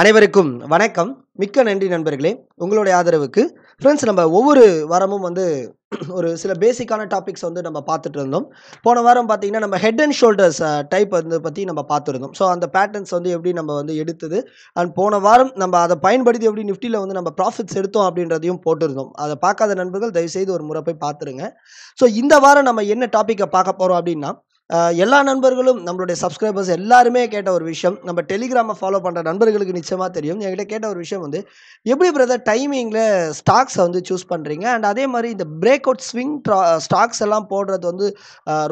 அனைவருக்கும் வணக்கம், மிக்க நன்றி நண்பர்களே உங்களுடைய ஆதரவுக்கு. ஃப்ரெண்ட்ஸ், நம்ம ஒவ்வொரு வாரமும் வந்து ஒரு சில பேசிக்கான டாபிக்ஸ் வந்து நம்ம பார்த்துட்டு இருந்தோம். போன வாரம் பார்த்தீங்கன்னா நம்ம ஹெட் அண்ட் ஷோல்டர்ஸ் டைப் வந்து பற்றி நம்ம பார்த்துருந்தோம். ஸோ அந்த பேட்டர்ன்ஸ் வந்து எப்படி நம்ம வந்து எடுத்தது, அண்ட் போன வாரம் நம்ம அதை பயன்படுத்தி எப்படி நிஃப்டியில் வந்து நம்ம ப்ராஃபிட்ஸ் எடுத்தோம் அப்படின்றதையும் போட்டிருந்தோம். அதை பார்க்காத நண்பர்கள் தயவுசெய்து ஒரு முறை போய் பார்த்துருங்க. ஸோ இந்த வாரம் நம்ம என்ன டாப்பிக்கை பார்க்க போகிறோம் அப்படின்னா, எல்லா நண்பர்களும் நம்மளுடைய சப்ஸ்கிரைபர்ஸ் எல்லாருமே கேட்ட ஒரு விஷயம், நம்ம டெலிகிராமை ஃபாலோ பண்ணுற நண்பர்களுக்கு நிச்சயமாக தெரியும். என்கிட்ட கேட்ட ஒரு விஷயம் வந்து, எப்படி பிரதர் டைமிங்கில் ஸ்டாக்ஸை வந்து சூஸ் பண்ணுறீங்க, அண்ட் அதே மாதிரி இந்த பிரேக் அவுட் ஸ்விங் ஸ்டாக்ஸ் எல்லாம் போடுறது வந்து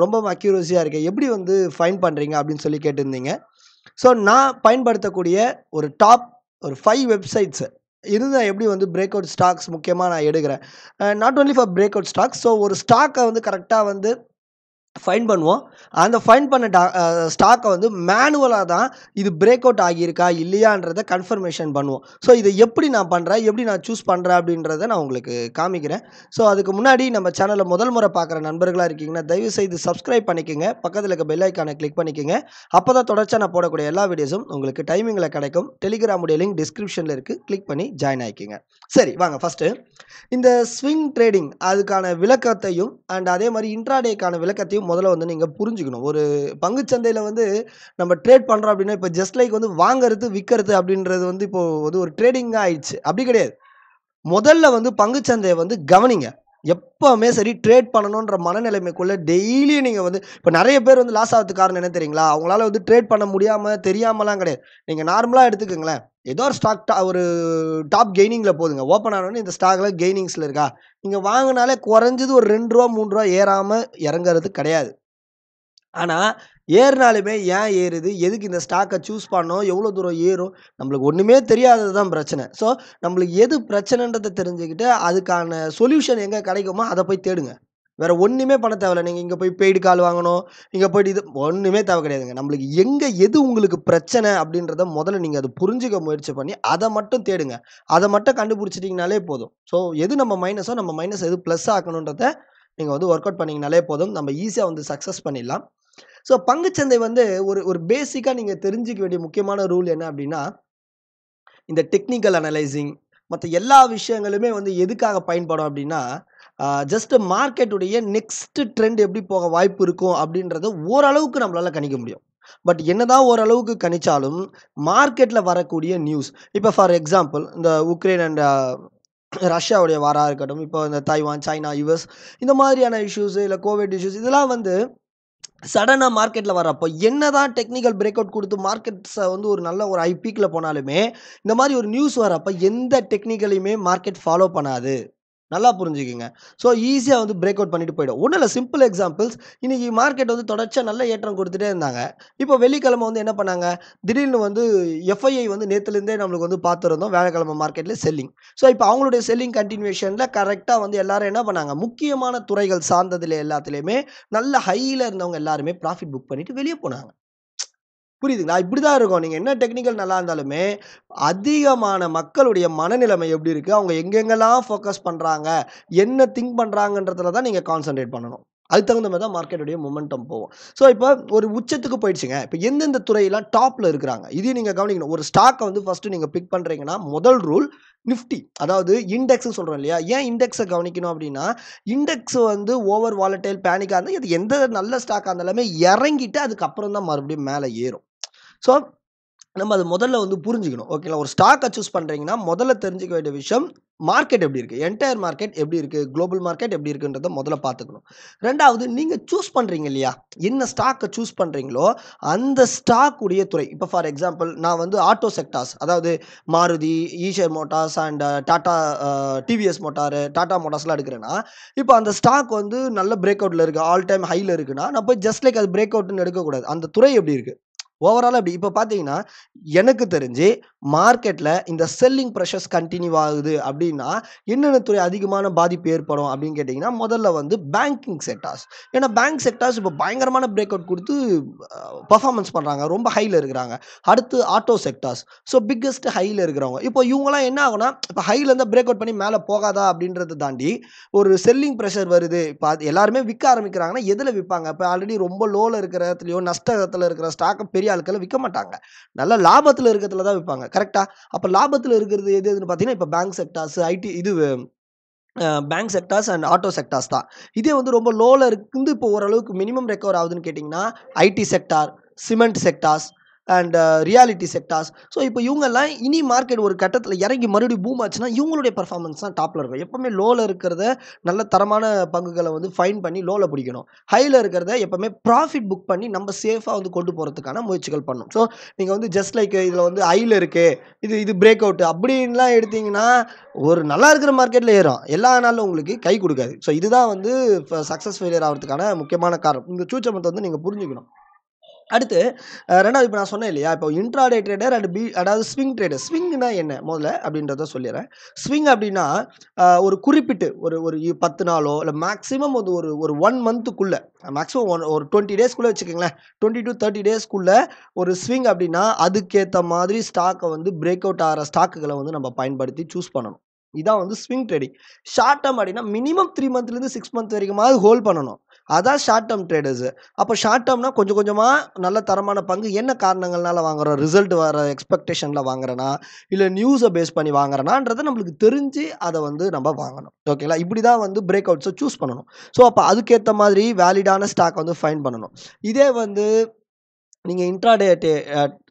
ரொம்ப அக்யூரஸியாக இருக்குது, எப்படி வந்து ஃபைன் பண்ணுறீங்க அப்படின்னு சொல்லி கேட்டிருந்தீங்க. ஸோ நான் பயன்படுத்தக்கூடிய ஒரு டாப் ஒரு 5 வெப்சைட்ஸு இதுதான் எப்படி வந்து பிரேக் அவுட் ஸ்டாக்ஸ் முக்கியமாக நான் எடுக்கிறேன். Not only for break out stocks. So ஒரு ஸ்டாக்கை வந்து கரெக்டாக வந்து ஃபைண்ட் பண்ணுவோம். அந்த ஃபைண்ட் பண்ண ஸ்டாக்கை வந்து மேனுவலாக தான் இது பிரேக் அவுட் ஆகியிருக்கா இல்லையான்றதை கன்ஃபர்மேஷன் பண்ணுவோம். ஸோ இதை எப்படி நான் பண்ணுறேன், எப்படி நான் சூஸ் பண்ணுறேன் அப்படின்றத நான் உங்களுக்கு காமிக்கிறேன். ஸோ அதுக்கு முன்னாடி நம்ம சேனலை முதல் முறை பார்க்குற நண்பர்களாக இருக்கீங்கன்னா தயவுசெய்து சப்ஸ்கிரைப் பண்ணிக்கோங்க, பக்கத்தில் இருக்க பெல் ஐக்கானை கிளிக் பண்ணிக்கோங்க. அப்போ தான் தொடர்ச்சியாக நான் போடக்கூடிய எல்லா வீடியோஸும் உங்களுக்கு டைமிங்கில் கிடைக்கும். டெலிகிராமுடைய லிங்க் டிஸ்கிரிப்ஷனில் இருக்குது, கிளிக் பண்ணி ஜாயின் ஆகிக்கோங்க. சரி வாங்க, ஃபஸ்ட்டு இந்த ஸ்விங் ட்ரேடிங் அதுக்கான விளக்கத்தையும் அண்ட் அதே மாதிரி இன்ட்ராடேக்கான விளக்கத்தையும் முதல்ல வந்து நீங்க புரிஞ்சுக்கணும். ஒரு பங்கு சந்தையில வந்து நம்ம ட்ரேட் பண்றோம் அப்படின்னா, இப்ப ஜஸ்ட் லைக் வந்து வாங்குறது விற்கிறது அப்படின்றது வந்து இப்போ வந்து ஒரு ட்ரேடிங்கா ஆயிடுச்சு. அப்படி கிடையாது. முதல்ல வந்து பங்கு சந்தையை வந்து கவனிங்க. எப்பவுமே சரி ட்ரேட் பண்ணணுன்ற மனநிலைமைக்குள்ளே டெய்லி நீங்கள் வந்து, இப்போ நிறைய பேர் வந்து லாஸ் ஆகிறது காரணம் என்ன தெரியுங்களா, அவங்களால வந்து ட்ரேட் பண்ண முடியாமல் தெரியாமலாம் கிடையாது. நீங்கள் நார்மலாக எடுத்துக்கோங்களேன், ஏதோ ஒரு ஸ்டாக் ஒரு டாப் கெய்னிங்கில் போதுங்க, ஓப்பன் ஆனோடனே இந்த ஸ்டாக்கில் கெய்னிங்ஸில் இருக்கா, நீங்கள் வாங்கினாலே குறைஞ்சது ஒரு 2 ரூபா 3 ரூபா ஏறாமல் இறங்கிறது கிடையாது. ஆனால் ஏறினாலுமே ஏன் ஏறுது, எதுக்கு இந்த ஸ்டாக்கை சூஸ் பண்ணோம், எவ்வளோ தூரம் ஏறும், நம்மளுக்கு ஒன்றுமே தெரியாதது தான் பிரச்சனை. ஸோ நம்மளுக்கு எது பிரச்சனைன்றதை தெரிஞ்சுக்கிட்டு அதுக்கான சொல்யூஷன் எங்கே கிடைக்குமோ அதை போய் தேடுங்க. வேறு ஒன்றுமே பண்ண தேவையில்லை. நீங்கள் இங்கே போய் பெய்டு கால் வாங்கணும், இங்கே போய்ட்டு இது ஒன்றுமே தேவை கிடையாதுங்க. நம்மளுக்கு எங்கே எது உங்களுக்கு பிரச்சனை அப்படின்றத முதல்ல நீங்கள் அதை புரிஞ்சுக்க முயற்சி பண்ணி அதை மட்டும் தேடுங்க. அதை மட்டும் கண்டுபிடிச்சிட்டிங்கனாலே போதும். ஸோ எது நம்ம மைனஸோ, நம்ம மைனஸ் எது ப்ளஸ் ஆக்கணுன்றதை நீங்கள் வந்து ஒர்க் அவுட் பண்ணிங்கனாலே போதும், நம்ம ஈஸியாக வந்து சக்ஸஸ் பண்ணிடலாம். ஸோ பங்குச்சந்தை வந்து ஒரு பேசிக்காக நீங்கள் தெரிஞ்சிக்க வேண்டிய முக்கியமான ரூல் என்ன அப்படின்னா, இந்த டெக்னிக்கல் அனலைசிங் மற்ற எல்லா விஷயங்களுமே வந்து எதுக்காக பயன்படும் அப்படின்னா, ஜஸ்ட் மார்க்கெட்டுடைய நெக்ஸ்ட் ட்ரெண்ட் எப்படி போக வாய்ப்பு இருக்கும் அப்படின்றத ஓரளவுக்கு நம்மளால் கணிக்க முடியும். பட் என்னதான் ஓரளவுக்கு கணிச்சாலும் மார்க்கெட்டில் வரக்கூடிய நியூஸ், இப்போ ஃபார் எக்ஸாம்பிள் இந்த உக்ரைன் அண்ட் ரஷ்யாவுடைய வாராக இருக்கட்டும், இப்போ இந்த தைவான் சைனா யூஎஸ் இந்த மாதிரியான இஷ்யூஸ், இல்லை கோவிட் இஷ்யூஸ், இதெல்லாம் வந்து சடனாக மார்க்கெட்டில் வரப்போ என்ன தான் டெக்னிக்கல் பிரேக் அவுட் கொடுத்து மார்க்கெட்ஸை வந்து ஒரு நல்ல ஒரு ஐபீக்கில் போனாலுமே இந்த மாதிரி ஒரு நியூஸ் வரப்போ எந்த டெக்னிக்கலையுமே மார்க்கெட் ஃபாலோ பண்ணாது. நல்லா புரிஞ்சுக்குங்க. ஸோ ஈஸியாக வந்து பிரேக் அவுட் பண்ணிட்டு போய்டும். ஒன்றும் இல்லை, சிம்பிள் எக்ஸாம்பிள்ஸ். இன்றைக்கி மார்க்கெட் வந்து தொடர்ச்சியாக நல்ல ஏற்றம் கொடுத்துட்டே இருந்தாங்க. இப்போ வெள்ளிக்கிழமை வந்து என்ன பண்ணாங்க, திடீர்னு வந்து எஃப்ஐஐ வந்து நேற்றுலேருந்தே நம்மளுக்கு வந்து பார்த்துருந்தோம், வேலைக்கிழமை மார்க்கெட்டில் செல்லிங். ஸோ இப்போ அவங்களுடைய செல்லிங் கண்டினியூஷனில் கரெக்டாக வந்து எல்லாரும் என்ன பண்ணாங்க, முக்கியமான துறைகள் சார்ந்ததில் எல்லாத்துலேயுமே நல்ல ஹையில் இருந்தவங்க எல்லாருமே ப்ராஃபிட் புக் பண்ணிவிட்டு வெளியே போனாங்க. புரியுதுங்களா? இப்படி தான் இருக்கும். நீங்கள் என்ன டெக்னிக்கல் நல்லா இருந்தாலுமே அதிகமான மக்களுடைய மனநிலைமை எப்படி இருக்குது, அவங்க எங்கெங்கெல்லாம் ஃபோக்கஸ் பண்ணுறாங்க, என்ன திங்க் பண்ணுறாங்கன்றதுல தான் நீங்கள் கான்சன்ட்ரேட் பண்ணணும். அதுக்கு தகுந்த மாதிரி தான் மார்க்கெட்டுடைய மொமெண்டம் போகும். ஸோ இப்போ ஒரு உச்சத்துக்கு போயிடுச்சுங்க, இப்போ எந்தெந்த துறையெல்லாம் டாப்பில் இருக்கிறாங்க இதையும் நீங்கள் கவனிக்கணும். ஒரு ஸ்டாக்கை வந்து ஃபஸ்ட்டு நீங்கள் பிக் பண்ணுறீங்கன்னா முதல் ரூல் நிஃப்டி, அதாவது இண்டெக்ஸ்ன்னு சொல்கிறோம் இல்லையா. ஏன் இண்டெக்ஸை கவனிக்கணும் அப்படின்னா, இண்டெக்ஸ் வந்து ஓவர் வாலட்டைல் பேனிக்காக இருந்தால் இது எந்த நல்ல ஸ்டாக்காக இருந்தாலுமே இறங்கிட்டு அதுக்கப்புறம் தான் மறுபடியும் மேலே ஏறும். ஸோ நம்ம அது முதல்ல வந்து புரிஞ்சுக்கணும். ஓகேங்களா? ஒரு ஸ்டாக்கை சூஸ் பண்ணுறீங்கன்னா முதல்ல தெரிஞ்சுக்க வேண்டிய விஷயம் மார்க்கெட் எப்படி இருக்குது, என்டையர் மார்க்கெட் எப்படி இருக்குது, குளோபல் மார்க்கெட் எப்படி இருக்குன்றத முதல்ல பார்த்துக்கணும். ரெண்டாவது, நீங்கள் சூஸ் பண்ணுறீங்க இல்லையா, என்ன ஸ்டாக்கை சூஸ் பண்ணுறீங்களோ அந்த ஸ்டாக்குடைய துறை. இப்போ ஃபார் எக்ஸாம்பிள் நான் வந்து ஆட்டோ செக்டார்ஸ், அதாவது Maruti, Eicher motors and Tata TVS motor, Tata மோட்டார்ஸ்லாம் எடுக்கிறேன்னா, இப்போ அந்த ஸ்டாக் வந்து நல்ல பிரேக் அவுட்டில் இருக்குது, ஆல் டைம் ஹையில் இருக்குன்னா நான் போய் ஜஸ்ட் லைக் அது பிரேக் அவுட்னு எடுக்கக்கூடாது. அந்த துறை எப்படி இருக்குது ஓவரால் அப்படி. இப்போ பார்த்தீங்கன்னா எனக்கு தெரிஞ்சு மார்க்கெட்டில் இந்த செல்லிங் ப்ரெஷர்ஸ் கண்டினியூ ஆகுது அப்படின்னா என்னென்ன துறை அதிகமான பாதிப்பு ஏற்படும் அப்படின்னு கேட்டிங்கன்னா, முதல்ல வந்து பேங்கிங் செக்டார்ஸ். ஏன்னா பேங்க் செக்டார்ஸ் இப்போ பயங்கரமான பிரேக் அவுட் கொடுத்து பர்ஃபார்மன்ஸ் பண்ணுறாங்க, ரொம்ப ஹையில் இருக்கிறாங்க. அடுத்து ஆட்டோ செக்டார்ஸ், ஸோ பிக்கஸ்ட் ஹையில் இருக்கிறவங்க. இப்போ இவங்களாம் என்ன ஆகுனா, இப்போ ஹையில் இருந்தால் பிரேக் அவுட் பண்ணி மேலே போகாதா அப்படின்றத தாண்டி ஒரு செல்லிங் ப்ரெஷர் வருது. இப்போ எல்லாருமே விற்க ஆரம்பிக்கிறாங்கன்னா எதில் விற்பாங்க, இப்போ ஆல்ரெடி ரொம்ப லோவில் இருக்கிற இடத்துலையோ நஷ்டத்தில் இருக்கிற ஸ்டாக்கை பெரிய ஆட்களை விற்க மாட்டாங்க. நல்ல லாபத்துல இருக்கிறதுல தான் விற்பாங்க. கரெக்டா? அப்ப லாபத்துல இருக்கிறது எது எதுன்னு பாத்தீங்கன்னா இப்ப பேங்க் செக்டார்ஸ், ஐடி, இது bank sectors and auto sectors தான். இதே வந்து ரொம்ப லோல இருந்து இப்போ ஓரளவுக்கு மினிமம் ரெக்கவர் ஆகுதுன்னு கேட்டிங்கன்னா IT sector, cement sectors and reality sectors. So இப்போ இவங்கெல்லாம் இனி மார்க்கெட் ஒரு கட்டத்தில் இறங்கி மறுபடியும் பூம் ஆச்சுன்னா இவங்களுடைய பர்ஃபார்மன்ஸ் தான் டாப்பில் இருக்கும். எப்போவுமே லோவில் இருக்கிறத நல்ல தரமான பங்குகளை வந்து ஃபைன் பண்ணி லோவில் பிடிக்கணும். ஹையில் இருக்கிறத எப்போவுமே ப்ராஃபிட் புக் பண்ணி நம்ம சேஃபாக வந்து கொண்டு போகிறதுக்கான முயற்சிகள் பண்ணணும். ஸோ நீங்கள் வந்து ஜஸ்ட் லைக் இதில் வந்து ஹையில் இருக்குது, இது பிரேக் அவுட் அப்படின்லாம் எடுத்திங்கன்னா ஒரு நல்லா இருக்கிற மார்க்கெட்டில் ஏறும், எல்லா நாளும் உங்களுக்கு கை கொடுக்காது. ஸோ இதுதான் வந்து சக்ஸஸ் ஃபெயிலியர் ஆகிறதுக்கான முக்கியமான காரணம். இந்த சூச்சமத்தை வந்து நீங்கள் புரிஞ்சுக்கணும். அடுத்து ரெண்டாவது, இப்போ நான் சொன்னேன் இல்லையா, இப்போ இன்ட்ராடே ட்ரேடர் அண்ட் அதாவது ஸ்விங் ட்ரேடர். ஸ்விங்னா என்ன முதல்ல அப்படின்றத சொல்லிடுறேன். ஸ்விங் அப்படின்னா ஒரு குறிப்பிட்டு ஒரு ஒரு 10 நாளோ இல்லை மேக்ஸிமம் அது ஒரு ஒரு 1 மந்த்துக்குள்ளே, மேக்ஸிமம் ஒரு 20 டேஸ்க்குள்ளே வச்சுக்கோங்களேன், 20 to 30 டேஸ்க்குள்ளே ஒரு ஸ்விங் அப்படின்னா அதுக்கேற்ற மாதிரி ஸ்டாக்கை வந்து பிரேக் அவுட் ஆகிற ஸ்டாக்குகளை வந்து நம்ம பயன்படுத்தி சூஸ் பண்ணணும். இதான் வந்து ஸ்விங் ட்ரேடிங். ஷார்ட் டேர்ம் அப்படின்னா மினிமம் 3 மந்த்லேருந்து 6 மந்த் வரைக்குமாவது ஹோல்ட் பண்ணணும். அதான் ஷார்ட் டேர்ம் ட்ரேடர்ஸு. அப்போ ஷார்ட் டேர்ம்னா கொஞ்சம் கொஞ்சமாக நல்ல தரமான பங்கு என்ன காரணங்கள்னால வாங்குகிறோம், ரிசல்ட் வர எக்ஸ்பெக்டேஷனில் வாங்குறேன்னா இல்லை நியூஸை பேஸ் பண்ணி வாங்குறேனான்றதை நம்மளுக்கு தெரிஞ்சு அதை வந்து நம்ம வாங்கணும். ஓகேங்களா? இப்படி தான் வந்து பிரேக் அவுட்ஸை சூஸ் பண்ணணும். ஸோ அப்போ அதுக்கேற்ற மாதிரி வேலிடான ஸ்டாக் வந்து ஃபைண்ட் பண்ணணும். இதே வந்து நீங்கள் இன்ட்ராடே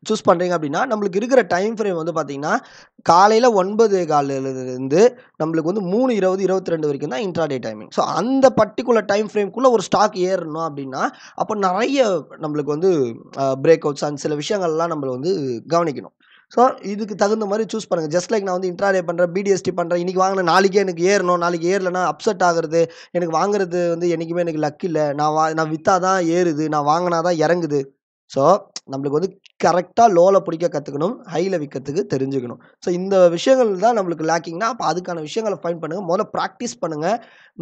சூஸ் பண்ணுறீங்க அப்படின்னா நம்மளுக்கு இருக்கிற டைம் ஃப்ரேம் வந்து பார்த்திங்கன்னா காலையில் 9:15 நம்மளுக்கு வந்து 3:20, 22 வரைக்கும் தான் இன்ட்ராடே டைமிங். ஸோ அந்த பர்டிகுலர் டைம் ஃப்ரேம்குள்ளே ஒரு ஸ்டாக் ஏறணும் அப்படின்னா அப்போ நிறைய நம்மளுக்கு வந்து பிரேக் அவுட்ஸ் அந்த சில விஷயங்கள்லாம் நம்மளை வந்து கவனிக்கணும். ஸோ இதுக்கு தகுந்த மாதிரி சூஸ் பண்ணுங்கள். ஜஸ்ட் லைக் நான் வந்து இன்ட்ராடே பண்ணுறேன், பிடிஎஸ்டி பண்ணுறேன், இன்றைக்கி வாங்கினேன் நாளைக்கே எனக்கு ஏறணும், நாளைக்கு ஏறலைன்னா அப்செட் ஆகிறது, எனக்கு வாங்குறது வந்து என்றைக்குமே எனக்கு லக் இல்லை, நான் விற்றா தான் ஏறுது, நான் வாங்கினா தான் இறங்குது. ஸோ நம்மளுக்கு வந்து கரெக்டாக லோவில் பிடிக்க கற்றுக்கணும், ஹையில் விற்கிறதுக்கு தெரிஞ்சுக்கணும். ஸோ இந்த விஷயங்கள் தான் நம்மளுக்கு லேக்கிங்னா அப்போ அதுக்கான விஷயங்களை ஃபைண்ட் பண்ணுங்கள். முதல்ல ப்ராக்டிஸ் பண்ணுங்கள்,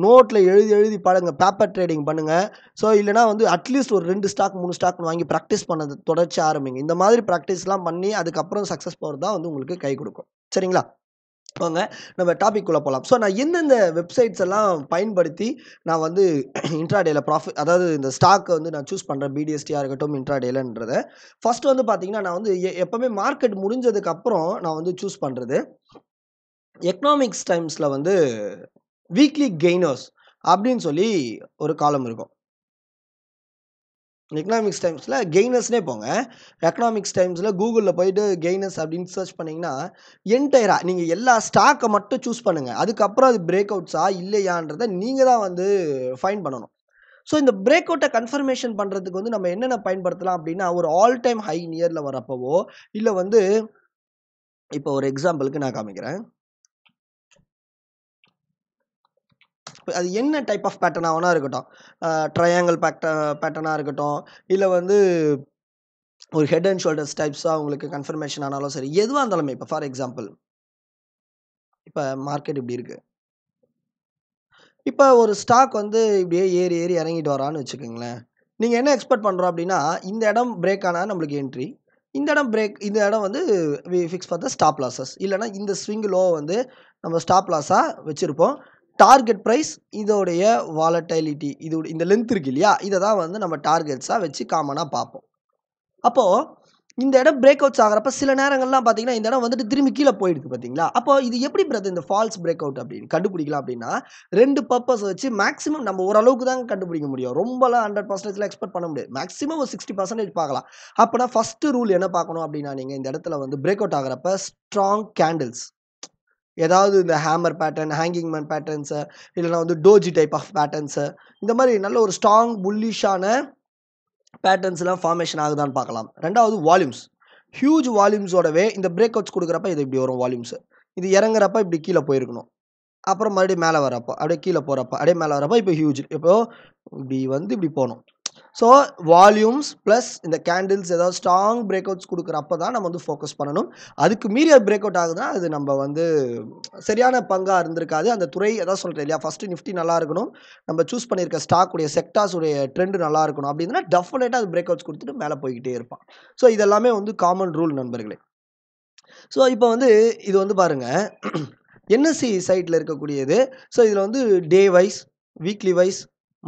நோட்டில் எழுதி பழங்க, பேப்பர் ட்ரேடிங் பண்ணுங்கள். ஸோ இல்லைனா வந்து அட்லீஸ்ட் ஒரு 2 ஸ்டாக் 3 ஸ்டாக் வாங்கி ப்ராக்டிஸ் பண்ணது தொடர்ச்சி ஆரம்பிங்க. இந்த மாதிரி ப்ராக்டிஸ்லாம் பண்ணி அதுக்கப்புறம் சக்ஸஸ் போகிறது தான் வந்து உங்களுக்கு கை கொடுக்கும். சரிங்களா? வாங்க நம்ம டாபிக் குள்ளே போகலாம். ஸோ நான் எந்தெந்த வெப்சைட்ஸ் எல்லாம் பயன்படுத்தி நான் வந்து இன்ட்ராடேயில் ப்ராஃபிட், அதாவது இந்த ஸ்டாக்கை வந்து நான் சூஸ் பண்ணுறேன், பிடிஎஸ்டியாக இருக்கட்டும் இன்ட்ராடேலன்றதை. ஃபஸ்ட்டு வந்து பார்த்திங்கன்னா நான் வந்து எப்போவுமே மார்க்கெட் முடிஞ்சதுக்கப்புறம் நான் வந்து சூஸ் பண்ணுறது எக்கனாமிக்ஸ் டைம்ஸில் வந்து வீக்லி கெய்னர்ஸ் அப்படின்னு சொல்லி ஒரு காலம் இருக்கும். எக்கனாமிக்ஸ் டைம்ஸில் கெய்னர்ஸ்னே போங்க. எக்கனாமிக்ஸ் டைம்ஸில் கூகுளில் போய்ட்டு கெய்னர்ஸ் அப்படின்னு சர்ச் பண்ணிங்கன்னா என்டையராக நீங்கள் எல்லா ஸ்டாக்கை மட்டும் சூஸ் பண்ணுங்கள். அதுக்கப்புறம் அது பிரேக் அவுட்ஸா இல்லையான்றதை நீங்கள் தான் வந்து ஃபைண்ட் பண்ணணும். ஸோ இந்த பிரேக் அவுட்டை கன்ஃபர்மேஷன் பண்ணுறதுக்கு வந்து நம்ம என்னென்ன பயன்படுத்தலாம் அப்படின்னா ஒரு ஆல் டைம் ஹை நியரில் வரப்போவோ இல்லை வந்து இப்போ ஒரு எக்ஸாம்பிளுக்கு நான் காமிக்கிறேன். அது என்ன டைப் ஆஃப் பேட்டர்ன் ஆகுனா இருக்கட்டும், ட்ரையாங்கிள் பேட்டர்னாக இருக்கட்டும் இல்லை வந்து ஒரு ஹெட் அண்ட் ஷோல்டர்ஸ் டைப்ஸாக உங்களுக்கு கன்ஃபர்மேஷன் ஆனாலும் சரி, எதுவாக இருந்தாலுமே இப்போ ஃபார் எக்ஸாம்பிள் இப்போ மார்க்கெட் இப்படி இருக்குது, இப்போ ஒரு ஸ்டாக் வந்து இப்படியே ஏறி இறங்கிட்டு வரான்னு வச்சுக்கோங்களேன். நீங்கள் என்ன எக்ஸ்பெக்ட் பண்ணுறோம் அப்படின்னா இந்த இடம் பிரேக் ஆனால் நம்மளுக்கு என்ட்ரி, இந்த இடம் பிரேக், இந்த இடம் வந்து fix for the stop losses, இல்லைனா இந்த ஸ்விங் லோ வந்து நம்ம ஸ்டாப் லாஸாக வச்சுருப்போம். டார்கெட் ப்ரைஸ் இதோடைய வாலட்டிலிட்டி, இது இந்த லென்த் இருக்குது இல்லையா, இதை தான் வந்து நம்ம டார்கெட்ஸாக வச்சு காமனாக பார்ப்போம். அப்போது இந்த இடம் பிரேக் அவுட்ஸ் ஆகிறப்ப சில நேரங்கள்லாம் பார்த்தீங்கன்னா இந்த இடம் வந்துட்டு திரும்பி கீழே போயிடுது பார்த்தீங்களா. அப்போ இது எப்படி பிரதர் இந்த ஃபால்ஸ் பிரேக் அவுட் அப்படின்னு கண்டுபிடிக்கலாம் அப்படின்னா 2 பர்பஸ் வச்சு மேக்ஸிமம் நம்ம ஓரளவுக்கு தான் கண்டுபிடிக்க முடியும். ரொம்பலாம் 100% எக்ஸ்பெக்ட் பண்ண முடியாது, மேக்ஸிமம் ஒரு 60% பார்க்கலாம். அப்போனா ஃபஸ்ட்டு ரூல் என்ன பார்க்கணும் அப்படின்னா நீங்கள் இந்த இடத்துல வந்து பிரேக் அவுட் ஆகிறப்ப ஸ்ட்ராங் கேண்டில்ஸ், ஏதாவது இந்த hammer pattern, hanging man patterns இல்லைனா வந்து டோஜி டைப் ஆஃப் பேட்டர்ன்ஸு, இந்த மாதிரி நல்ல ஒரு ஸ்ட்ராங் புல்லிஷான பேட்டர்ன்ஸ்லாம் ஃபார்மேஷன் ஆகுதான்னு பார்க்கலாம். ரெண்டாவது வால்யூம்ஸ், ஹியூஜ் வால்யூம்ஸோடவே இந்த பிரேக் அவுட்ஸ் கொடுக்குறப்ப இது இப்படி வரும் வால்யூம்ஸு, இது இறங்குறப்ப இப்படி கீழே போயிருக்கணும், அப்புறம் மறுபடியும் மேலே வரப்போ அப்படியே கீழே போகிறப்ப அப்படியே மேலே வரப்போ இப்போ ஹியூஜ் இப்போது இப்படி போகணும். ஸோ வால்யூம்ஸ் ப்ளஸ் இந்த கேண்டில்ஸ் ஏதாவது ஸ்ட்ராங் பிரேக் அவுட்ஸ் கொடுக்குறப்ப தான் நம்ம வந்து ஃபோக்கஸ் பண்ணணும். அதுக்கு மீறிய பிரேக் அவுட் ஆகுதுன்னா அது நம்ம வந்து சரியான பங்காக இருந்திருக்காது. அந்த துறை ஏதாவது சொல்கிறேன் இல்லையா, ஃபஸ்ட்டு நிஃப்டி நல்லா இருக்கணும், நம்ம சூஸ் பண்ணியிருக்க ஸ்டாக்குடைய செக்டார்ஸுடைய ட்ரெண்டு நல்லா இருக்கணும் அப்படின்னா டெஃபினட்டாக அது பிரேக் அவுட்ஸ் கொடுத்துட்டு மேலே போய்கிட்டே இருப்பான். ஸோ இதெல்லாமே வந்து காமன் ரூல் நண்பர்களே. ஸோ இப்போ வந்து இது வந்து பாருங்கள் என்எஸ்சி சைட்டில் இருக்கக்கூடியது. ஸோ இதில் வந்து day wise, weekly wise,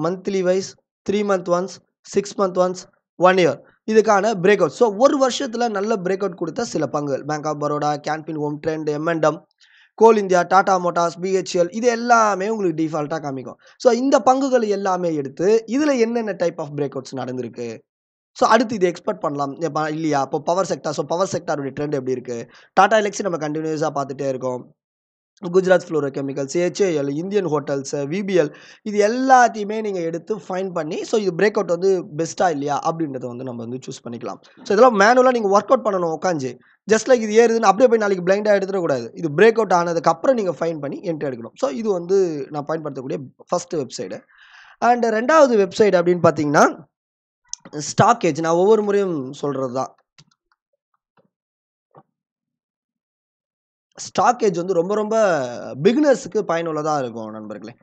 monthly wise, 3 month once, 6 month once, 1 year, இதுக்கான break out. So ஒரு வருஷத்துல நல்ல break out கொடுத்த சில பங்குகள் Bank of Baroda, Canpin Home Trend, M and M, Coal India, Tata Motors, BHL, இது எல்லாமே உங்களுக்கு டிஃபால்ட்டா காமிக்கும். So இந்த பங்குகள் எல்லாமே எடுத்து இதுல என்னென்ன டைப் ஆஃப் break outs நடந்துருக்கு. So அடுத்து இது எக்ஸ்பெக்ட் பண்ணலாம் இல்லையா? அப்போ பவர் செக்டார், ஸோ பவர் செக்டாரோட ட்ரெண்ட் எப்படி இருக்கு? டாடா எலக்ட்ரிக் நம்ம கண்டினியூஸாக பார்த்துட்டே இருக்கோம். Gujarat fluorochemicals, HAL, Indian hotels, VBL, இது எல்லாத்தையுமே நீங்கள் எடுத்து ஃபைன் பண்ணி ஸோ இது பிரேக் அவுட் வந்து பெஸ்ட்டாக இல்லையா அப்படின்றத வந்து நம்ம வந்து சூஸ் பண்ணிக்கலாம். ஸோ இதெல்லாம் மேனுவலாக நீங்கள் ஒர்க் அவுட் பண்ணணும் உட்காந்து. ஜஸ்ட் லைக் இது ஏறுதுன்னு அப்படியே போய் நாளைக்கு பிளைண்டாக எடுத்துடக்கூடாது. இது பிரேக் அவுட் ஆனதுக்கப்புறம் நீங்கள் ஃபைன் பண்ணி என்ட்ரி எடுக்கணும். ஸோ இது வந்து நான் பயன்படுத்தக்கூடிய ஃபஸ்ட்டு வெப்சைடு. அண்ட் ரெண்டாவது வெப்சைட் அப்படின்னு பார்த்தீங்கன்னா ஸ்டாக்கேஜ். நான் ஒவ்வொரு முறையும் சொல்கிறது தான், ஸ்டாக்கேஜ் வந்து ரொம்ப ரொம்ப பிகினர்ஸுக்கு பயனுள்ளதாக இருக்கும் நண்பர்களே.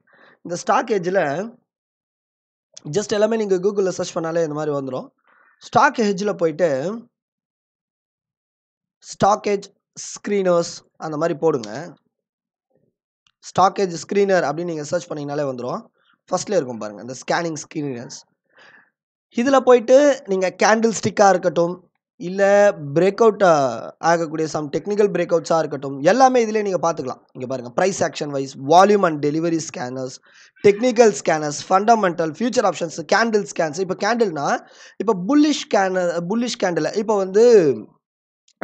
இந்த ஸ்டாக்கேஜில் ஜஸ்ட் எல்லாமே நீங்கள் கூகுளில் சர்ச் பண்ணாலே இந்த மாதிரி வந்துடும். ஸ்டாக்கேஜில் போயிட்டு ஸ்டாக்கேஜ் ஸ்க்ரீனர்ஸ் அந்த மாதிரி போடுங்க. ஸ்டாக்கேஜ் ஸ்க்ரீனர் அப்படின்னு நீங்கள் சர்ச் பண்ணிங்கனாலே வந்துடும். ஃபஸ்ட்லேயே இருக்கும் பாருங்கள் இந்த ஸ்கேனிங் ஸ்க்ரீனர்ஸ். இதில் போயிட்டு நீங்கள் கேண்டில் ஸ்டிக்காக இருக்கட்டும், இல்லை பிரேக் அவுட் ஆகக்கூடிய சம் டெக்னிக்கல் பிரேக் அவுட்ஸாக இருக்கட்டும், எல்லாமே இதிலே நீங்கள் பார்த்துக்கலாம். இங்கே பாருங்கள் price action wise, volume and delivery scanners, technical scanners, fundamental, future options, candle scans. இப்போ கேண்டில்னா இப்போ புல்லிஷ் கேண்டில் இப்போ வந்து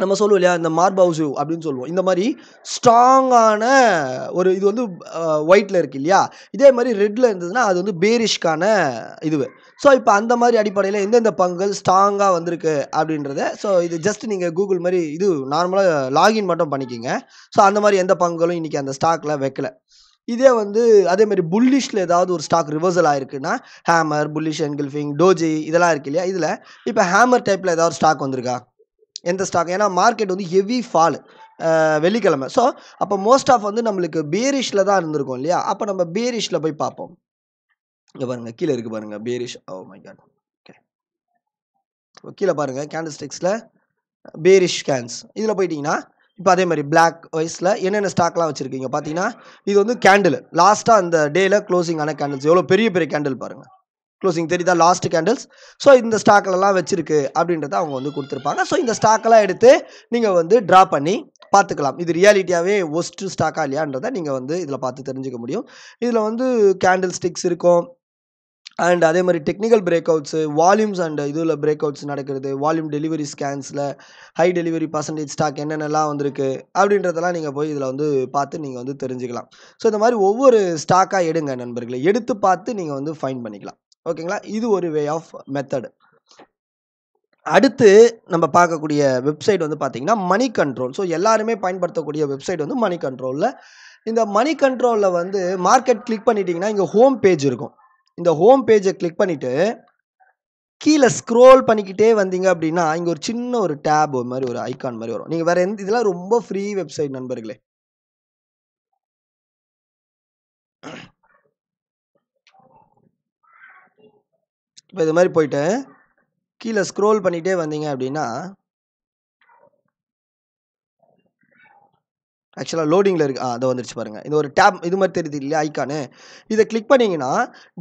நம்ம சொல்லுவோம் இல்லையா, இந்த மார்பவுசு அப்படின்னு சொல்லுவோம். இந்த மாதிரி ஸ்ட்ராங்கான ஒரு இது வந்து ஒயிட்டில் இருக்குது இல்லையா, இதே மாதிரி ரெட்டில் இருந்ததுன்னா அது வந்து பேரிஷ்கான இதுவே. ஸோ இப்போ அந்த மாதிரி அடிப்படையில் எந்தெந்த பங்குகள் ஸ்ட்ராங்காக வந்திருக்கு அப்படின்றத ஸோ இது ஜஸ்ட் நீங்கள் கூகுள் மாதிரி இது நார்மலாக லாகின் மட்டும் பண்ணிக்கிங்க. ஸோ அந்த மாதிரி எந்த பங்குகளும் இன்றைக்கி அந்த ஸ்டாக்கில் வைக்கல. இதே வந்து அதேமாதிரி புல்லிஷில் ஏதாவது ஒரு ஸ்டாக் ரிவர்சல் ஆகிருக்குன்னா ஹேமர், புல்லிஷ் என்கில்ஃபிங், டோஜி இதெல்லாம் இருக்கு இல்லையா, இதில் இப்போ ஹேமர் டைப்பில் ஏதாவது ஸ்டாக் வந்திருக்கா, எந்த ஸ்டாக்? ஏன்னா மார்க்கெட் வந்து ஹெவி ஃபால் வெள்ளிக்கிழமை. ஸோ அப்போ மோஸ்ட் ஆஃப் வந்து நம்மளுக்கு பேரிஷில் தான் இருந்திருக்கும் இல்லையா. அப்போ நம்ம பேரிஷில் போய் பார்ப்போம். இங்கே பாருங்கள் கீழே இருக்குது பாருங்கள் bearish. Oh my God, okay கீழே பாருங்கள் கேண்டில் ஸ்டிக்ஸில் பேரிஷ் கேன்ஸ். இதில் போயிட்டிங்கன்னா இப்போ அதே மாதிரி பிளாக் வைஸில் என்னென்ன ஸ்டாக்லாம் வச்சுருக்கீங்க பார்த்தீங்கன்னா, இது வந்து கேண்டில் லாஸ்ட்டாக அந்த டேயில் க்ளோசிங்கான கேண்டில்ஸ் எவ்வளோ பெரிய பெரிய கேண்டில் பாருங்கள், க்ளோசிங் தெரியுதா, லாஸ்ட் கேண்டில்ஸ். ஸோ இந்த ஸ்டாக்லலாம் வச்சுருக்கு அப்படின்றத அவங்க வந்து கொடுத்துருப்பாங்க. ஸோ இந்த ஸ்டாக்கெல்லாம் எடுத்து நீங்கள் வந்து ட்ரா பண்ணி பார்த்துக்கலாம். இது ரியாலிட்டியாகவே ஒஸ்ட்டு ஸ்டாக்கா இல்லையான்றதை நீங்கள் வந்து இதில் பார்த்து தெரிஞ்சுக்க முடியும். இதில் வந்து கேண்டில் ஸ்டிக்ஸ் இருக்கும். அண்ட் அதே மாதிரி technical break outs, volumes and இதில் பிரேக் அவுட்ஸ் நடக்கிறது, வால்யூம் டெலிவரி ஸ்கேன்ஸில் ஹை டெலிவரி பர்சன்டேஜ் ஸ்டாக் என்னென்னலாம் வந்திருக்கு அப்படின்றதெல்லாம் நீங்கள் போய் இதில் வந்து பார்த்து நீங்கள் வந்து தெரிஞ்சுக்கலாம். ஸோ இந்த மாதிரி ஒவ்வொரு ஸ்டாக்காக எடுங்க நண்பர்களை, எடுத்து பார்த்து நீங்கள் வந்து ஃபைன் பண்ணிக்கலாம். ஓகேங்களா, இது ஒரு வே ஆஃப் மெத்தடு. அடுத்து நம்ம பார்க்கக்கூடிய வெப்சைட் வந்து பார்த்தீங்கன்னா மணி கண்ட்ரோல். ஸோ எல்லாருமே பயன்படுத்தக்கூடிய வெப்சைட் வந்து மணி கண்ட்ரோலில். இந்த மணி கண்ட்ரோலில் வந்து மார்க்கெட் கிளிக் பண்ணிட்டீங்கன்னா இங்கே ஹோம் பேஜ் இருக்கும். இந்த ஹோம் பேஜை கிளிக் பண்ணிவிட்டு கீழே ஸ்க்ரோல் பண்ணிக்கிட்டே வந்தீங்க அப்படின்னா இங்கே ஒரு சின்ன ஒரு டேப் மாதிரி ஒரு ஐக்கான் மாதிரி வரும். நீங்கள் வேறு எந்த இதெல்லாம் ரொம்ப ஃப்ரீ வெப்சைட் நண்பர்களே. இப்போ இது மாதிரி போயிட்டு கீழே ஸ்க்ரோல் பண்ணிகிட்டே வந்தீங்க அப்படின்னா ஆக்சுவலாக லோடிங்கில் இருக்குது. அதை வந்துருச்சு பாருங்கள். இது ஒரு டேப் இது மாதிரி தெரியுது இல்லையா ஐக்கானு. இதை கிளிக் பண்ணிங்கன்னா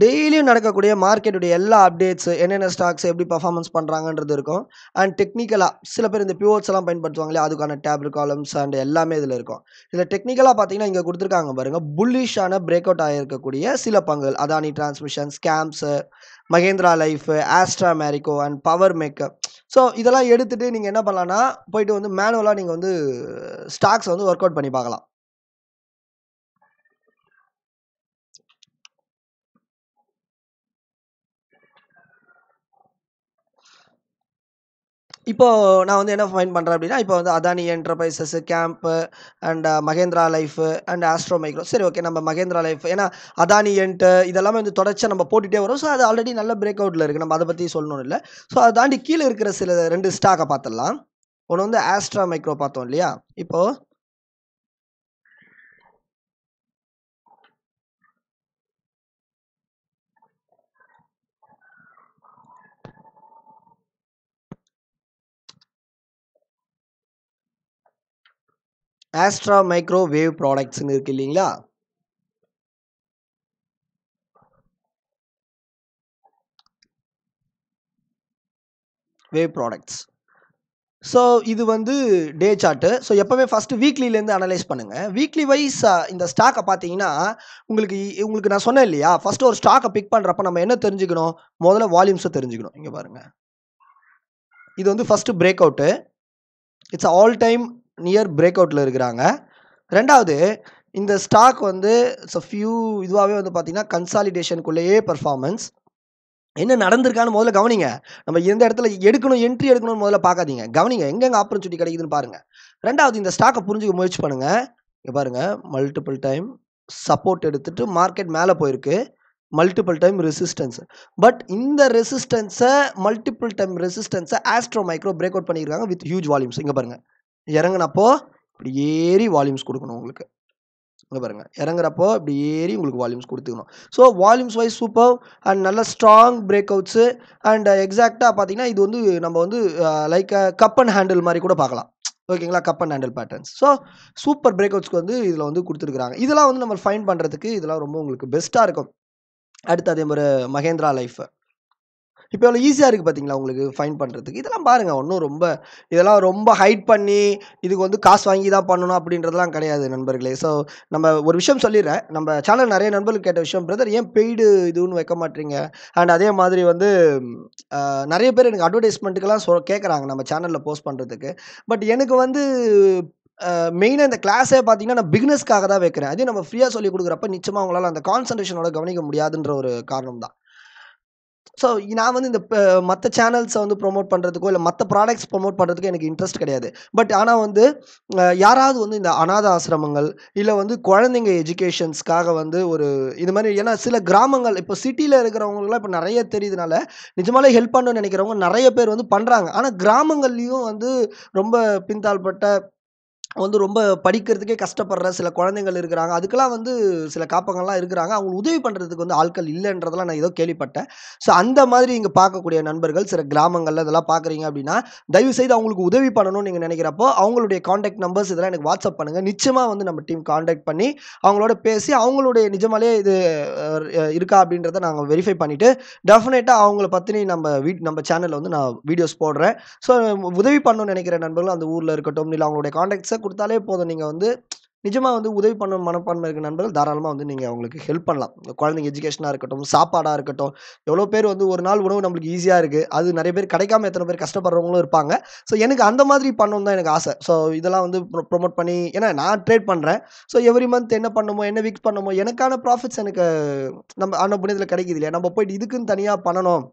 டெய்லியும் நடக்கக்கூடிய மார்க்கெட்டுடைய எல்லா அப்டேட்ஸு, என்னென்ன ஸ்டாக்ஸ் எப்படி பர்ஃபார்மன்ஸ் பண்ணுறாங்கன்றது இருக்கும். அண்ட் டெக்னிக்கலாக சில பேர் இந்த பிவோட்ஸ் எல்லாம் பயன்படுத்துவாங்க இல்லையா, அதுக்கான டேப் காலம்ஸ் அண்ட் எல்லாமே இதில் இருக்கும். இதில் டெக்னிக்கலாக பார்த்தீங்கன்னா இங்கே கொடுத்துருக்காங்க பாருங்கள் புல்லிஷான பிரேக் அவுட் ஆகிருக்கக்கூடிய சில பங்குகள் அதானி டிரான்ஸ்மிஷன், ஸ்கேம்ஸு, Mahindra life, Astra Marico and power makeup. So இதெல்லாம் எடுத்துகிட்டு நீங்கள் என்ன பண்ணலான்னா போயிட்டு வந்து மேனுவலாக நீங்கள் வந்து ஸ்டாக்ஸ் வந்து ஒர்க் அவுட் பண்ணி பார்க்கலாம். இப்போது நான் வந்து என்ன ஃபைன் பண்ணுறேன் அப்படின்னா இப்போ வந்து அதானி என்டர்பிரைசஸ்ஸு, கேம்ப்பு and Mahindra life and Astro micro. சரி ஓகே, நம்ம மகேந்திரா லைஃப் ஏன்னா அதானி என்ட்டு இதெல்லாமே வந்து தொடர்ச்சியாக நம்ம போட்டுகிட்டே வரும். ஸோ அது ஆல்ரெடி நல்ல பிரேக் அவுட்டில் இருக்குது, நம்ம அதை பற்றி சொல்லணும் இல்லை. ஸோ அதை தாண்டி கீழே இருக்கிற சில ரெண்டு ஸ்டாக்கை பார்த்துடலாம். ஒன்று வந்து ஆஸ்ட்ரா மைக்ரோ பார்த்தோம் இல்லையா. இப்போது ஆஸ்ட்ரா மைக்ரோவேவ் ப்ராடக்ட்ஸ்ன்னு இருக்கு இல்லைங்களா. wave products. So this is day chart. So எப்பவே first weekly la analyze பண்ணுங்க. Weekly wise இந்த ஸ்டாக் பாத்தீங்கன்னா உங்களுக்கு நான் சொன்னேன் இல்லையா, first ஒரு ஸ்டாக் பிக் பண்றப்ப நம்ம என்ன தெரிஞ்சுக்கணும், முதல்ல வால்யூம்ஸ் தெரிஞ்சுக்கணும். இங்க பாருங்க, இது first breakout, it's all time near breakout la இருக்காங்க. ரெண்டாவது இந்த ஸ்டாக் so few இதுவாவே பாத்தீங்கன்னா consolidation குள்ளேயே performance. என்ன நடந்துருக்கான்னு முதல்ல கவனிங்க. நம்ம எந்த இடத்துல எடுக்கணும், என்ட்ரி எடுக்கணும்னு முதல்ல பார்க்காதீங்க, கவனிங்க எங்கெங்க ஆப்பர்ச்சுனிட்டி கிடைக்குதுன்னு பாருங்க. ரெண்டாவது இந்த ஸ்டாக்கை புரிஞ்சுக்க முயற்சி பண்ணுங்க. இங்க பாருங்க, மல்டிபிள் டைம் சப்போர்ட் எடுத்துட்டு மார்க்கெட் மேலே போயிருக்கு, மல்டிபிள் டைம் ரெசிஸ்டன்ஸ், பட் இந்த ரெசிஸ்டன்ஸை மல்டிபிள் டைம் ரெசிஸ்டன்ஸை ஆஸ்ட்ரோ மைக்ரோ பிரேக் அவுட் பண்ணியிருக்காங்க வித் ஹியூஜ் வால்யூம்ஸ். இங்கே பாருங்க, இறங்குனப்போ இப்படி ஏறி வால்யூம்ஸ் கொடுக்கணும் உங்களுக்கு. இங்கே பாருங்கள், இறங்குறப்போ இப்படி ஏறி உங்களுக்கு வால்யூம்ஸ் கொடுத்துக்கணும். So volumes wise super and நல்ல ஸ்ட்ராங் பிரேக் அவுட்ஸு. அண்ட் எக்ஸாக்டாக பார்த்தீங்கன்னா இது நம்ம லைக் கப் அண்ட் ஹேண்டில் மாதிரி கூட பார்க்கலாம், ஓகேங்களா, cup and handle patterns. So super break அவுட்ஸ்க்கு இதில் கொடுத்துருக்குறாங்க. இதெல்லாம் நம்ம ஃபைண்ட் பண்ணுறதுக்கு இதெல்லாம் ரொம்ப உங்களுக்கு பெஸ்ட்டாக இருக்கும். அடுத்து அதே மாதிரி மகேந்திரா லைஃப் இப்போ எவ்வளோ ஈஸியாக இருக்குது பார்த்தீங்களா உங்களுக்கு ஃபைண்ட் பண்ணுறதுக்கு. இதெல்லாம் பாருங்கள், ஒன்றும் இதெல்லாம் ரொம்ப ஹைட் பண்ணி இதுக்கு காசு வாங்கி தான் பண்ணணும் அப்படின்றதெல்லாம் கிடையாது நண்பர்களே. ஸோ நம்ம ஒரு விஷயம் சொல்லிடுறேன், நம்ம சேனல் நிறைய நண்பர்கள் கேட்ட விஷயம், பிரதர் ஏன் பெய்டு இதுன்னு வைக்க மாட்டீங்க, அண்ட் அதே மாதிரி நிறைய பேர் எனக்கு அட்வர்டைஸ்மெண்ட்டுக்கெல்லாம் கேட்குறாங்க நம்ம சேனலில் போஸ்ட் பண்ணுறதுக்கு. பட் எனக்கு மெயினாக இந்த கிளாஸே பார்த்தீங்கன்னா நான் பிகினஸ்க்காக தான் வைக்கிறேன். அதே நம்ம ஃப்ரீயாக சொல்லி கொடுக்குறப்ப நிச்சயமாக அவங்களால அந்த கான்சன்ட்ரேஷனோட கவனிக்க முடியாதுன்ற ஒரு காரணம் தான். ஸோ நான் இந்த மற்ற சேனல்ஸை ப்ரொமோட் பண்ணுறதுக்கோ இல்லை மற்ற ப்ராடக்ட்ஸ் ப்ரொமோட் பண்ணுறதுக்கோ எனக்கு இன்ட்ரெஸ்ட் கிடையாது. பட் ஆனால் யாராவது இந்த அநாத ஆசிரமங்கள் இல்லை குழந்தைங்க எஜுகேஷன்ஸ்க்காக ஒரு இது மாதிரி, ஏன்னா சில கிராமங்கள் இப்போ சிட்டியில் இருக்கிறவங்களுக்குலாம் இப்போ நிறைய தெரியுதுனால நிஜமாலே ஹெல்ப் பண்ணணும்னு நினைக்கிறவங்க நிறைய பேர் பண்ணுறாங்க. ஆனால் கிராமங்கள்லேயும் ரொம்ப பின்தாழ்பட்ட ரொம்ப படிக்கிறதுக்கே கஷ்டப்படுற சில குழந்தைகள் இருக்கிறாங்க, அதுக்கெல்லாம் சில காப்பங்கள்லாம் இருக்கிறாங்க, அவங்க உதவி பண்ணுறதுக்கு ஆட்கள் இல்லைன்றதெல்லாம் நான் ஏதோ கேள்விப்பட்டேன். ஸோ அந்த மாதிரி இங்கே பார்க்கக்கூடிய நண்பர்கள் சில கிராமங்களில் இதெல்லாம் பார்க்குறீங்க அப்படின்னா தயவுசெய்து அவங்களுக்கு உதவி பண்ணணும்னு நீங்கள் நினைக்கிறப்போ அவங்களுடைய காண்டாக்ட் நம்பர்ஸ் இதெல்லாம் எனக்கு வாட்ஸ்அப் பண்ணுங்கள். நிச்சயமாக நம்ம டீம் காண்டாக்ட் பண்ணி அவங்களோட பேசி அவங்களுடைய நிஜமாலே இது இருக்கா அப்படின்றத நாங்கள் வெரிஃபை பண்ணிவிட்டு டெஃபினட்டாக அவங்கள பற்றினி நம்ம சேனலில் நான் வீடியோஸ் போடுறேன். ஸோ உதவி பண்ணணும்னு நினைக்கிற நண்பர்கள் அந்த ஊரில் இருக்கட்டும் இல்லை அவங்களுடைய காண்டாக்ட்ஸை கொடுத்தாலே போதும். நீங்கள் நிஜமாக உதவி பண்ண மனப்பான்மை இருக்கிற நண்பர்கள் தாராளமாக நீங்கள் அவங்களுக்கு ஹெல்ப் பண்ணலாம். குழந்தைங்க எஜுகேஷனாக இருக்கட்டும், சாப்பாடாக இருக்கட்டும், எவ்வளோ பேர் ஒரு நாள் உணவு நம்மளுக்கு ஈஸியாக இருக்குது, அது நிறைய பேர் கிடைக்காம எத்தனை பேர் கஷ்டப்படுறவங்களும் இருப்பாங்க. ஸோ எனக்கு அந்த மாதிரி பண்ணணும் தான் எனக்கு ஆசை. ஸோ இதெல்லாம் ப்ரொமோட் பண்ணி, ஏன்னா நான் ட்ரேட் பண்ணுறேன். ஸோ எவ்ரி மந்த் என்ன பண்ணுமோ என்ன வீக் பண்ணுமோ எனக்கான ப்ராஃபிட்ஸ் எனக்கு நம்ம அன்ன புண்ணியத்தில் கிடைக்கிது இல்லையா, நம்ம போய்ட்டு இதுக்குன்னு தனியாக பண்ணணும்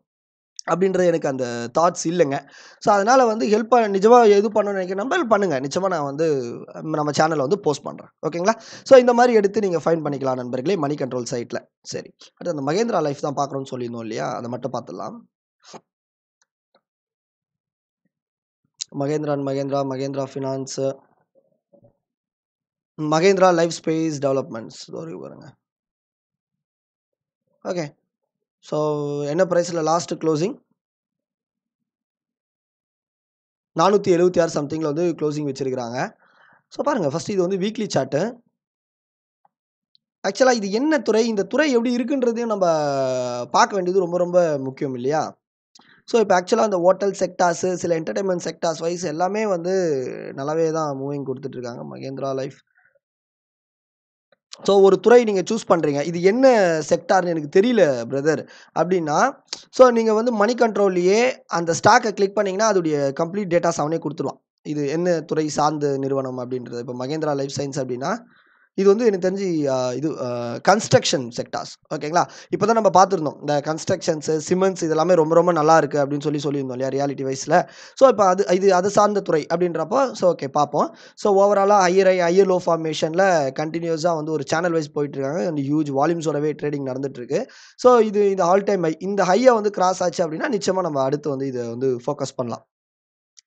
அப்படின்றது எனக்கு அந்த தாட்ஸ் இல்லைங்க. ஸோ அதனால் ஹெல்ப் பண்ண நிஜமாக எது பண்ணணும்னு நினைக்கிற நம்பர் பண்ணுங்கள், நிச்சயமாக நான் நம்ம சேனலில் போஸ்ட் பண்ணுறேன், ஓகேங்களா. ஸோ இந்த மாதிரி எடுத்து நீங்கள் ஃபைண்ட் பண்ணிக்கலாம் நண்பர்களே மணி கண்ட்ரோல் சைட்டில். சரி, அடுத்து அந்த மகேந்திரா லைஃப் தான் பார்க்குறோன்னு சொல்லியிருந்தோம் இல்லையா, அதை மட்டும் பார்த்துடலாம். Mahindra and Mahindra, Mahindra finance, Mahindra life space developments பாருங்க. ஓகே, ஸோ என்ன ப்ரைஸில் லாஸ்ட்டு க்ளோசிங் 476 சம்திங்கில் க்ளோசிங் வச்சுருக்கிறாங்க. ஸோ பாருங்கள், ஃபஸ்ட்டு இது வீக்லி சார்ட்டு. ஆக்சுவலாக இது என்ன துறை, இந்த துறை எப்படி இருக்குன்றதையும் நம்ம பார்க்க வேண்டியது ரொம்ப ரொம்ப முக்கியம் இல்லையா. ஸோ இப்போ ஆக்சுவலாக அந்த ஹோட்டல் செக்டார்ஸு சில என்டர்டைன்மெண்ட் செக்டார்ஸ் வைஸ் எல்லாமே நல்லாவே தான் மூவிங் கொடுத்துட்ருக்காங்க மகேந்திரா லைஃப். ஸோ ஒரு துறை நீங்கள் சூஸ் பண்ணுறீங்க, இது என்ன செக்டார்னு எனக்கு தெரியல பிரதர் அப்படின்னா, ஸோ நீங்கள் மணி கண்ட்ரோல்லையே அந்த ஸ்டாக்கை கிளிக் பண்ணிங்கன்னா அதோடைய கம்ப்ளீட் டேட்டாஸ் அவனே கொடுத்துருவான், இது என்ன துறை சார்ந்த நிறுவனம் அப்படின்றது. இப்போ மகேந்திரா லைஃப் சயின்ஸ் அப்படின்னா இது எனக்கு தெரிஞ்சு இது கன்ஸ்ட்ரக்ஷன் செக்டார்ஸ், ஓகேங்களா. இப்போ தான் நம்ம பார்த்துருந்தோம் இந்த கன்ஸ்ட்ரக்ஷன்ஸு சிமெண்ட்ஸ் இதெல்லாமே ரொம்ப ரொம்ப நல்லா இருக்குது அப்படின்னு சொல்லியிருந்தோம் இல்லையா ரியாலிட்டி வைஸில். ஸோ இப்போ அது சார்ந்த துறை அப்படின்றப்போ ஸோ ஓகே பார்ப்போம். ஸோ ஓவராலாக ஹையர் லோ ஃபார்மேஷனில் கண்டினியூஸாக ஒரு சேனல் வைஸ் போயிட்டுருக்காங்க, அந்த ஹியூஜ் வால்யூம்ஸோடவே ட்ரேடிங் நடந்துட்டுருக்கு. ஸோ இந்த ஆல் டைம் ஹை, இந்த ஹையை கிராஸ் ஆச்சு அப்படின்னா நிச்சயமாக நம்ம அடுத்து இதை ஃபோக்கஸ் பண்ணலாம்.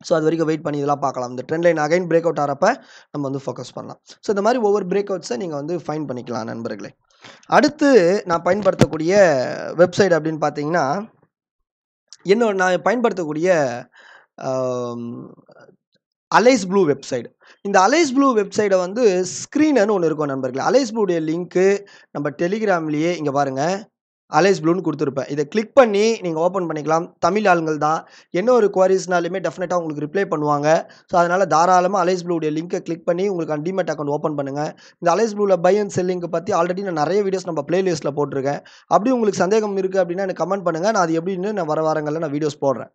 ஸோ அது வரைக்கும் வெயிட் பண்ணி இதெல்லாம் பார்க்கலாம். இந்த trend line again break out ஆகிறப்ப நம்ம ஃபோக்கஸ் பண்ணலாம். ஸோ இந்த மாதிரி ஒவ்வொரு பிரேக் அவுட்ஸை நீங்கள் ஃபைண்ட் பண்ணிக்கலாம் நண்பர்களே. அடுத்து நான் பயன்படுத்தக்கூடிய வெப்சைட் அப்படின்னு பார்த்தீங்கன்னா நான் பயன்படுத்தக்கூடிய அலைஸ் ப்ளூ வெப்சைட். இந்த அலைஸ் ப்ளூ வெப்சைட்டை ஸ்க்ரீனர்னு ஒன்று இருக்கும் நண்பர்களே. அலைஸ் ப்ளூடைய லிங்க்கு நம்ம டெலிகிராம்லேயே இங்கே பாருங்கள் Alice Blue கொடுத்துருப்பேன். இதை click பண்ணி நீங்க ஓபன் பண்ணிக்கலாம். தமிழ் ஆளுங்கள் தான் என்ன ஒரு குவரிஸ்னாலுமே டெஃபினட்டா உங்களுக்கு ரிப்ளை பண்ணுவாங்க. சோ அதனால தாராளமா Alice Blue உடைய லிங்கை click பண்ணி உங்களுக்கு Demat account ஓபன் பண்ணுங்க. இந்த Alice Blue ல buy and sell லிங்க் பத்தி ஆல்ரெடி நான் நிறைய வீடியோஸ் நம்ம பிளேலிஸ்ட்ல போட்டுருக்கேன். அப்படி உங்களுக்கு சந்தேகம் இருக்கு அப்படினா எனக்கு கமெண்ட் பண்ணுங்க. நான் அது எப்படின்னு நான் வர வாரங்கள்ல நான் வீடியோஸ் போடுறேன்.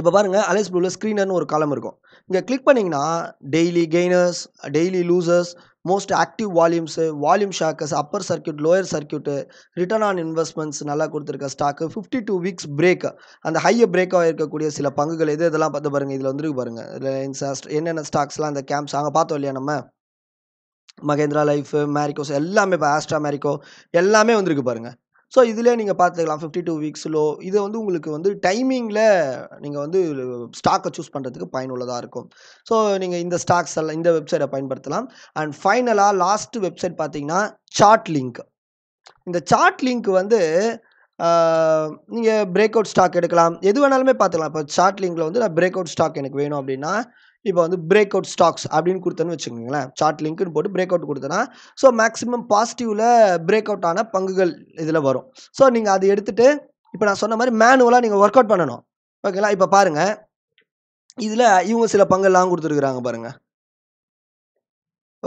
இப்போ பாருங்க Alice Blue ல ஸ்கிரீனர்னு ஒரு காலம் இருக்கும். இங்க click பண்ணீங்கனா daily gainers, daily losers, most active volumes, volume shockers, upper circuit, lower circuit, return on investments நல்லா கொடுத்திருக்க ஸ்டாக் 52 weeks break அந்த ஹை break ஆயிருக்க கூடிய சில பங்குகள் எது இதெல்லாம் பார்த்து பாருங்க. இதுல வந்துருக்கு பாருங்க என்னென்ன ஸ்டாக்ஸ்லாம் அந்த கேம்ப்ஸ் அங்க பார்த்தோம் இல்லையா நம்ம மகேந்திரா லைஃப், மாரிகோ எல்லாமே ஆஸ்ட்ரா மாரிகோ எல்லாமே வந்திருக்கு பாருங்க. So இதுல நீங்க பாத்துக்கலாம் 52 weeks low இது வந்து உங்களுக்கு வந்து டைமிங்ல நீங்க வந்து ஸ்டாக்க चूஸ் பண்றதுக்கு பயனுள்ளதா இருக்கும். So நீங்க இந்த ஸ்டாக்ஸ் எல்லாம் இந்த வெப்சைட்டை பயன்படுத்தலாம். And ஃபைனலா லாஸ்ட் வெப்சைட் பாத்தீங்கன்னா சார்ட் லிங்க். இந்த சார்ட் லிங்க் வந்து நீங்க பிரேக் அவுட் ஸ்டாக் எடுக்கலாம். எது வேணாலுமே பாத்துக்கலாம். இப்ப சார்ட் லிங்க்ல வந்து நான் பிரேக் அவுட் ஸ்டாக் எனக்கு வேணும் அப்படினா இப்போ வந்து break out stocks அப்படினு கொடுத்தேன்னு வெச்சுக்கங்களே. சார்ட் லிங்க் போட்டு break out கொடுத்தனா சோ மேக்ஸिमम பாசிட்டிவ்ல break out ஆன பங்குகள் இதல வரும். சோ நீங்க அதை எடுத்துட்டு இப்போ நான் சொன்ன மாதிரி மேனுவலா நீங்க வொர்க் அவுட் பண்ணனும். ஓகேங்களா? இப்போ பாருங்க இதுல இவங்க சில பங்கு லாங் கொடுத்திருக்காங்க பாருங்க.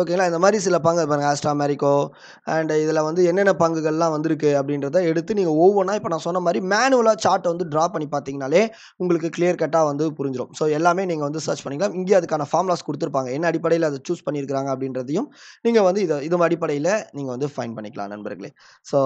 ஓகேங்களா? இந்த மாதிரி சில பங்கு பாருங்க ஆஸ்ட்ரா மாரிகோ and இதல வந்து என்னென்ன பங்குகள்லாம் வந்திருக்கு அப்படின்றதை எடுத்து நீங்க ஒவ்வொண்ணா இப்போ நான் சொன்ன மாதிரி மேனுவலா சார்ட் வந்து டிரா பண்ணி பாத்தீங்கனாலே உங்களுக்கு கிளியர் கட்டா வந்து புரிஞ்சிரும். சோ எல்லாமே நீங்க வந்து சர்ச் பண்ணிக்கலாம். இங்க அதுக்கான ஃபார்முலாஸ் கொடுத்திருப்பாங்க. என்ன அடிப்படையில அதை சூஸ் பண்ணிருக்காங்க அப்படின்றதையும் நீங்க வந்து இது அடிப்படையில நீங்க வந்து ஃபைண்ட் பண்ணிக்கலாம் நண்பர்களே. சோ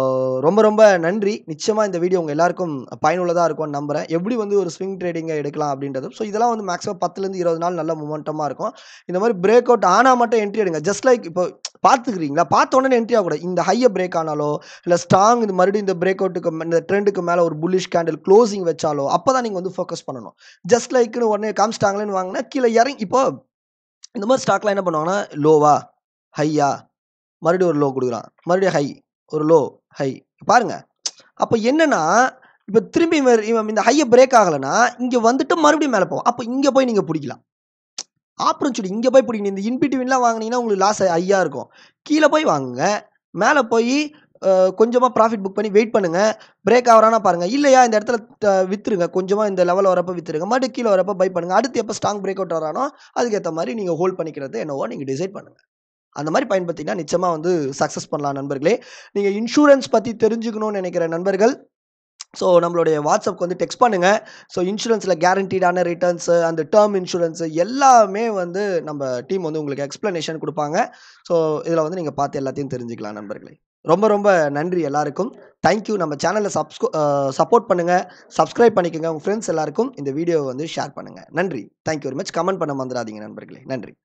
ரொம்ப ரொம்ப நன்றி. நிச்சயமா இந்த வீடியோ உங்க எல்லாருக்கும் பயனுள்ளதா இருக்கும்னு நம்புறேன். எப்படி வந்து ஒரு ஸ்விங் ட்ரேடிங் எடுக்கலாம் அப்படின்றதும் சோ இதெல்லாம் வந்து மேக்ஸிமம் 10ல இருந்து 20 நாள் நல்ல மொமெண்டமா இருக்கும். இந்த மாதிரி பிரேக் அவுட் ஆனா மட்டும் என்ட்ரி எடுங்க. ஜஸ்ட் லைக் இப்போ பாத்துக்கிறீங்களா பார்த்த உடனே என்ட்ரி ஆகக்கூடாது. இந்த ஹையை பிரேக் ஆனாலோ இல்லை ஸ்ட்ராங் இந்த மறுபடியும் இந்த பிரேக் அவுட்டுக்கு இந்த ட்ரெண்டுக்கு மேலே ஒரு புல்லிஷ் கேண்டில் க்ளோசிங் வச்சாலோ அப்போ தான் நீங்கள் வந்து ஃபோக்கஸ் பண்ணணும். ஜஸ்ட் லைக்னு உடனே காமிச்சிட்டாங்களேன்னு வாங்கினா கீழே இறங்கி இப்போ இந்த மாதிரி ஸ்டாக்லாம் என்ன பண்ணுவாங்கன்னா லோவா ஹையா மறுபடியும் ஒரு லோ கொடுக்குறான் மறுபடியும் ஹை ஒரு லோ ஹை பாருங்க. அப்போ என்னன்னா இப்போ திரும்பி இந்த ஹையை பிரேக் ஆகலைன்னா இங்கே வந்துட்டு மறுபடியும் மேலே போவோம். அப்போ இங்கே போய் நீங்கள் பிடிக்கலாம் ஆப்பர்ச்சுனிட்டி. இங்கே போய் பிடிக்கணும். இந்த இன்பிட்வீன்லாம் வாங்கினீங்கன்னா உங்களுக்கு லாஸ் ஐயா இருக்கும். கீழே போய் வாங்குங்க. மேலே போய் கொஞ்சமாக ப்ராஃபிட் புக் பண்ணி வெயிட் பண்ணுங்கள். பிரேக் ஆகிறானா பாருங்கள். இல்லையா இந்த இடத்துல விற்றுருங்க. கொஞ்சமாக இந்த லெவலில் வரப்போ விற்றுருங்க. மறுபடியும் கீழே வரப்போ பை பண்ணுங்கள். அடுத்து எப்போ ஸ்ட்ராங் பிரேக் அவுட் வரானோ அதுக்கேற்ற மாதிரி நீங்கள் ஹோல்ட் பண்ணிக்கிறது என்னவோ நீங்கள் டிசைட் பண்ணுங்கள். அந்த மாதிரி பயன்படுத்திங்கன்னா நிச்சயமாக வந்து சக்ஸஸ் பண்ணலாம் நண்பர்களே. நீங்கள் இன்சூரன்ஸ் பற்றி தெரிஞ்சுக்கணும்னு நினைக்கிற நண்பர்கள் ஸோ நம்மளுடைய வாட்ஸ்அப்க்கு வந்து டெக்ஸ்ட் பண்ணுங்கள். ஸோ இன்சூரன்ஸில் கேரண்டீடான ரிட்டர்ன்ஸு அந்த டேர்ம் இன்சூரன்ஸு எல்லாமே வந்து நம்ம டீம் வந்து உங்களுக்கு எக்ஸ்ப்ளனேஷன் கொடுப்பாங்க. ஸோ இதில் வந்து நீங்கள் பார்த்து எல்லாத்தையும் தெரிஞ்சுக்கலாம் நண்பர்களே. ரொம்ப ரொம்ப நன்றி எல்லாருக்கும். தேங்க்யூ. நம்ம சேனலில் சப்போர்ட் பண்ணுங்கள். சப்ஸ்கிரைப் பண்ணிக்கோங்க. உங்கள் ஃப்ரெண்ட்ஸ் எல்லாருக்கும் இந்த வீடியோவை வந்து ஷேர் பண்ணுங்கள். நன்றி. Thank you very much. கமெண்ட் பண்ண மறந்துடாதீங்க நண்பர்களே. நன்றி.